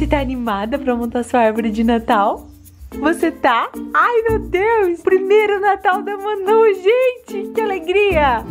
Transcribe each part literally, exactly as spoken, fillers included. Você tá animada pra montar sua árvore de Natal? Você tá? Ai, meu Deus! Primeiro Natal da Manu, gente! Que alegria!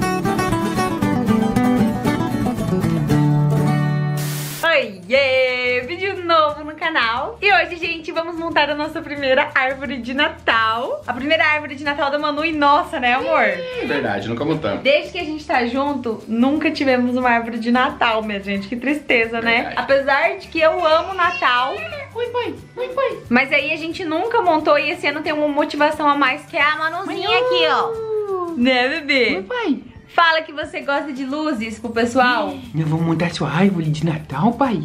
Oiê! Vídeo novo no canal. E hoje, gente, vamos montar a nossa primeira árvore de Natal. A primeira árvore de Natal da Manu e nossa, né, amor? Verdade, nunca montamos. Desde que a gente tá junto, nunca tivemos uma árvore de Natal, minha gente. Que tristeza, né? Verdade. Apesar de que eu amo Natal. Oi, pai. Oi, pai. Mas aí a gente nunca montou e esse ano tem uma motivação a mais, que é a Manuzinha Manu. Aqui, ó. Né, bebê? Oi, pai. Fala que você gosta de luzes pro pessoal. Nós vamos montar sua árvore de Natal, pai.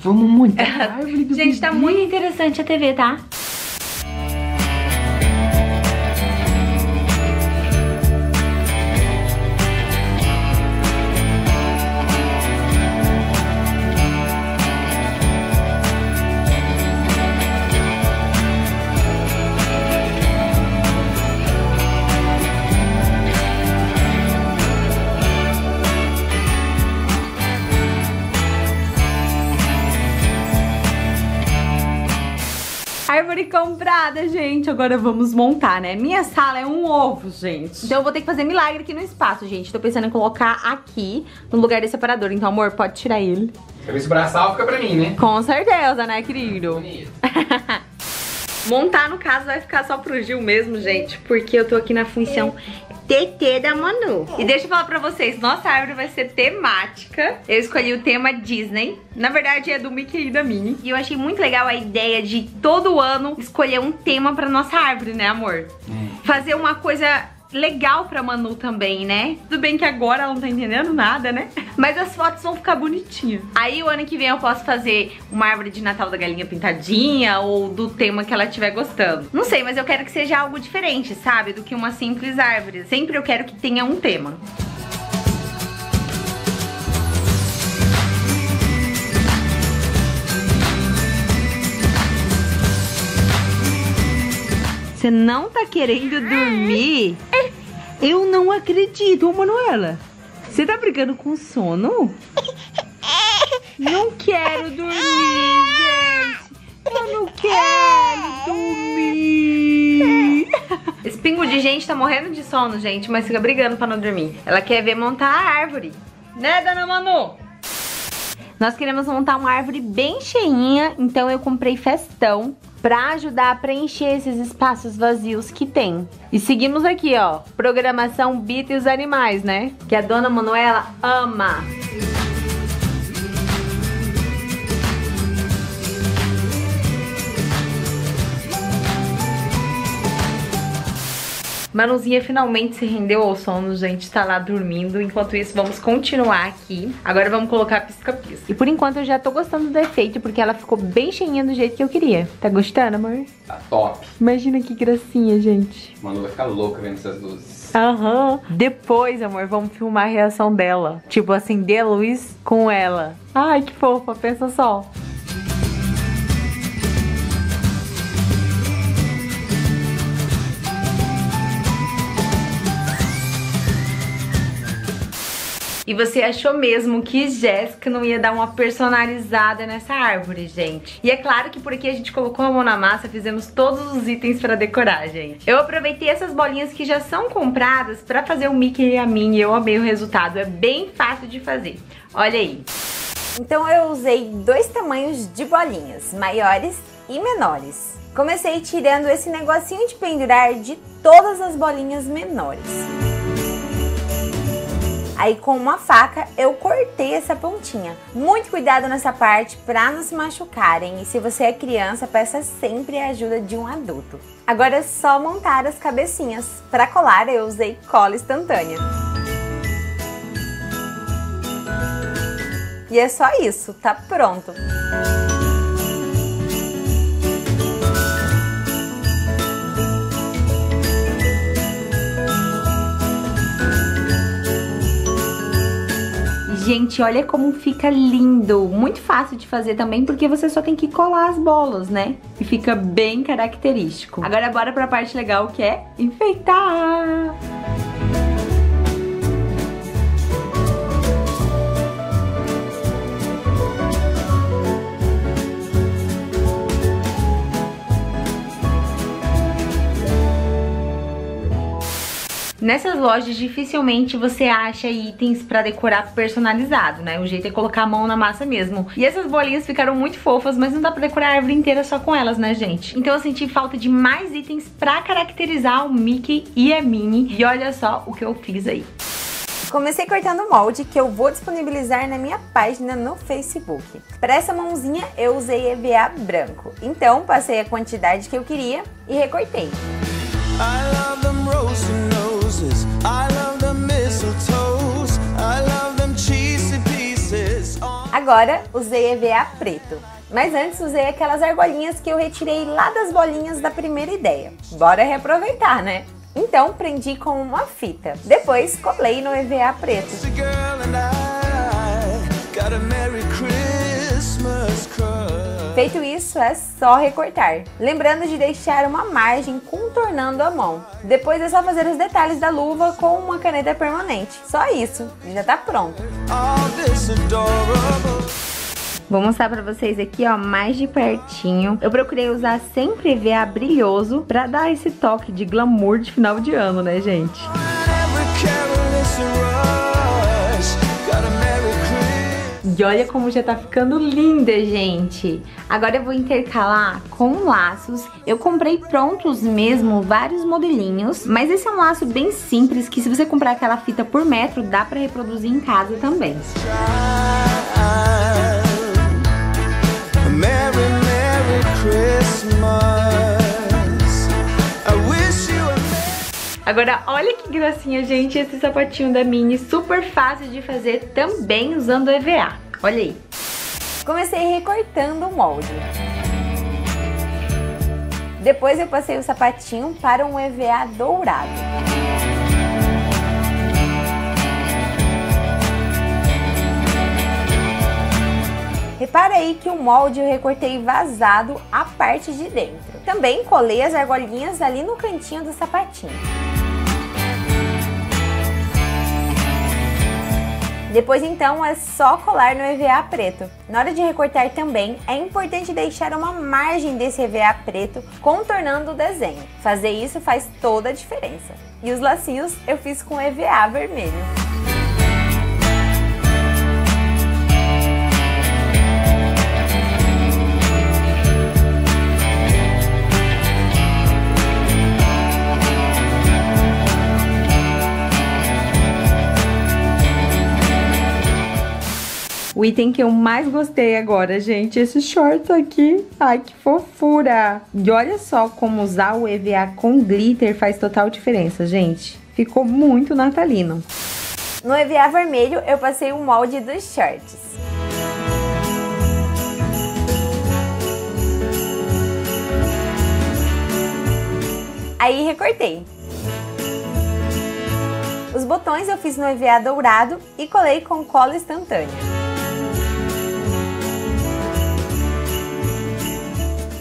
Vamos montar a árvore do Gente, bebê. Tá muito interessante a T V, tá? Árvore comprada, gente. Agora vamos montar, né? Minha sala é um ovo, gente. Então eu vou ter que fazer milagre aqui no espaço, gente. Tô pensando em colocar aqui, no lugar desse separador. Então, amor, pode tirar ele. Esse braçal fica pra mim, né? Com certeza, né, querido? É montar, no caso, vai ficar só pro Gil mesmo, gente. Porque eu tô aqui na função... T T da Manu. E deixa eu falar pra vocês, nossa árvore vai ser temática. Eu escolhi o tema Disney. Na verdade é do Mickey e da Minnie. E eu achei muito legal a ideia de todo ano escolher um tema pra nossa árvore, né, amor? Fazer uma coisa legal pra Manu também, né? Tudo bem que agora ela não tá entendendo nada, né? Mas as fotos vão ficar bonitinhas. Aí o ano que vem eu posso fazer uma árvore de Natal da Galinha Pintadinha ou do tema que ela estiver gostando. Não sei, mas eu quero que seja algo diferente, sabe? Do que uma simples árvore. Sempre eu quero que tenha um tema. Você não tá querendo dormir? Eu não acredito, Manuela. Você tá brigando com sono? Não quero dormir, gente. Eu não quero dormir. Esse pingo de gente tá morrendo de sono, gente, mas fica brigando pra não dormir. Ela quer ver montar a árvore. Né, dona Manu? Nós queremos montar uma árvore bem cheinha, então eu comprei festão pra ajudar a preencher esses espaços vazios que tem. E seguimos aqui, ó, programação Bita e os Animais, né? Que a dona Manuela ama. Manuzinha finalmente se rendeu ao sono, gente, tá lá dormindo. Enquanto isso, vamos continuar aqui. Agora vamos colocar pisca-pisca. E por enquanto eu já tô gostando do efeito, porque ela ficou bem cheinha do jeito que eu queria. Tá gostando, amor? Tá top. Imagina que gracinha, gente. Manu vai ficar louca vendo essas luzes. Aham. Uhum. Depois, amor, vamos filmar a reação dela. Tipo, acender a luz com ela. Ai, que fofa, pensa só. E você achou mesmo que Jéssica não ia dar uma personalizada nessa árvore, gente? E é claro que por aqui a gente colocou a mão na massa, fizemos todos os itens pra decorar, gente. Eu aproveitei essas bolinhas que já são compradas pra fazer o Mickey e a Minnie. Eu amei o resultado, é bem fácil de fazer. Olha aí. Então eu usei dois tamanhos de bolinhas, maiores e menores. Comecei tirando esse negocinho de pendurar de todas as bolinhas menores. Aí com uma faca eu cortei essa pontinha. Muito cuidado nessa parte pra não se machucarem. E se você é criança, peça sempre a ajuda de um adulto. Agora é só montar as cabecinhas. Pra colar eu usei cola instantânea. E é só isso, tá pronto. Gente, olha como fica lindo. Muito fácil de fazer também, porque você só tem que colar as bolas, né? E fica bem característico. Agora bora pra parte legal, que é enfeitar. Nessas lojas dificilmente você acha itens pra decorar personalizado, né? O jeito é colocar a mão na massa mesmo. E essas bolinhas ficaram muito fofas, mas não dá pra decorar a árvore inteira só com elas, né, gente? Então eu senti falta de mais itens pra caracterizar o Mickey e a Minnie. E olha só o que eu fiz aí. Comecei cortando o molde, que eu vou disponibilizar na minha página no Facebook. Para essa mãozinha eu usei E V A branco, então passei a quantidade que eu queria e recortei. Agora usei E V A preto, mas antes usei aquelas argolinhas que eu retirei lá das bolinhas da primeira ideia. Bora reaproveitar, né? Então prendi com uma fita, depois colei no E V A preto. Feito isso, é só recortar, lembrando de deixar uma margem contornando a mão. Depois é só fazer os detalhes da luva com uma caneta permanente. Só isso, já tá pronto. Vou mostrar pra vocês aqui, ó, mais de pertinho. Eu procurei usar sempre E V A brilhoso pra dar esse toque de glamour de final de ano, né, gente? E olha como já tá ficando linda, gente! Agora eu vou intercalar com laços. Eu comprei prontos mesmo vários modelinhos, mas esse é um laço bem simples que, se você comprar aquela fita por metro, dá pra reproduzir em casa também. Agora olha que gracinha, gente, esse sapatinho da Minnie, super fácil de fazer também usando E V A. Olha aí. Comecei recortando o molde. Depois eu passei o sapatinho para um E V A dourado. Repara aí que o molde eu recortei vazado a parte de dentro. Também colei as argolinhas ali no cantinho do sapatinho. Depois então é só colar no E V A preto. Na hora de recortar também é importante deixar uma margem desse E V A preto contornando o desenho. Fazer isso faz toda a diferença. E os lacinhos eu fiz com E V A vermelho. O item que eu mais gostei agora, gente, esse shorts aqui. Ai, que fofura! E olha só como usar o E V A com glitter faz total diferença, gente. Ficou muito natalino. No E V A vermelho, eu passei o molde dos shorts. Aí recortei. Os botões eu fiz no E V A dourado e colei com cola instantânea.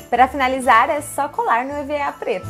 Para finalizar, é só colar no E V A preto.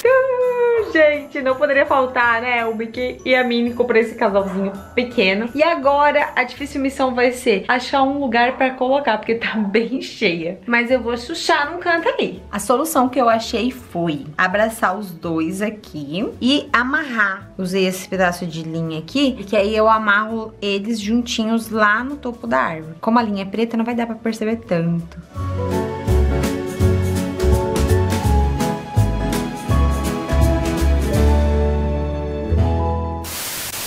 Uh, gente, não poderia faltar, né? O Mickey e a Minnie comprei esse casalzinho pequeno. E agora a difícil missão vai ser achar um lugar pra colocar, porque tá bem cheia. Mas eu vou chuchar num canto ali. A solução que eu achei foi abraçar os dois aqui e amarrar. Usei esse pedaço de linha aqui, que aí eu amarro eles juntinhos lá no topo da árvore. Como a linha é preta, não vai dar pra perceber tanto.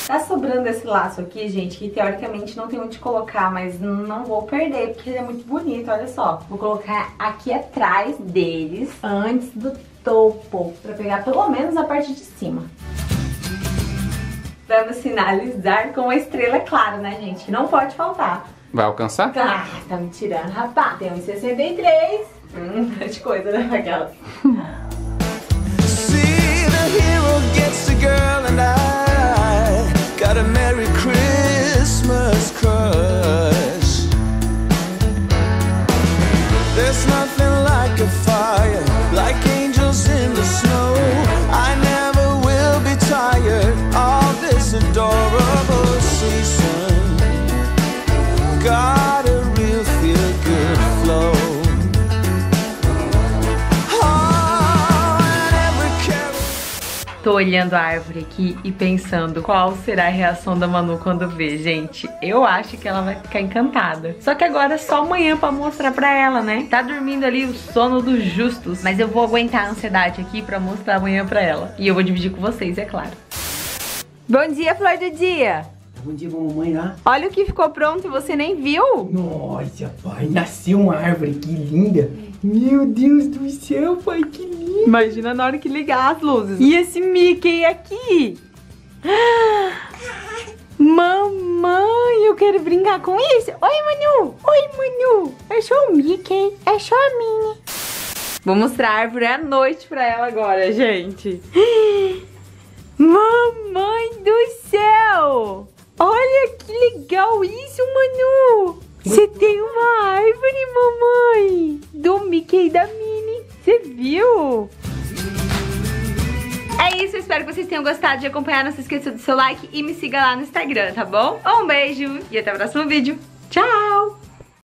Tá sobrando esse laço aqui, gente, que teoricamente não tem onde colocar, mas não vou perder, porque ele é muito bonito, olha só. Vou colocar aqui atrás deles, antes do topo, pra pegar pelo menos a parte de cima. Dando sinalizar com a estrela, claro, né, gente? Não pode faltar. Vai alcançar? Ah, tá me tirando, rapaz. Tem um sessenta e três. Hum, tá de coisa, né, Raquel? See the hero gets the girl and I. Got a Merry Christmas crush. There's nothing like a fire, like angels in the snow. I never will be tired of this adorable. Tô olhando a árvore aqui e pensando qual será a reação da Manu quando vê, gente. Eu acho que ela vai ficar encantada. Só que agora é só amanhã pra mostrar pra ela, né? Tá dormindo ali o sono dos justos. Mas eu vou aguentar a ansiedade aqui pra mostrar amanhã pra ela. E eu vou dividir com vocês, é claro. Bom dia, flor do dia! Bom dia, mamãe, lá. Olha o que ficou pronto, você nem viu? Nossa, pai, nasceu uma árvore, que linda. Meu Deus do céu, pai, que lindo. Imagina na hora que ligar as luzes. E esse Mickey aqui? Mamãe, eu quero brincar com isso. Oi, Manu. Oi, Manu. Eu sou o Mickey, eu sou a Minnie. Vou mostrar a árvore à noite pra ela agora, gente. Mamãe do céu. Olha que legal isso, Manu! Você tem uma árvore, mamãe! Do Mickey e da Minnie! Você viu? É isso, eu espero que vocês tenham gostado de acompanhar. Não se esqueça do seu like e me siga lá no Instagram, tá bom? Um beijo e até o próximo vídeo. Tchau!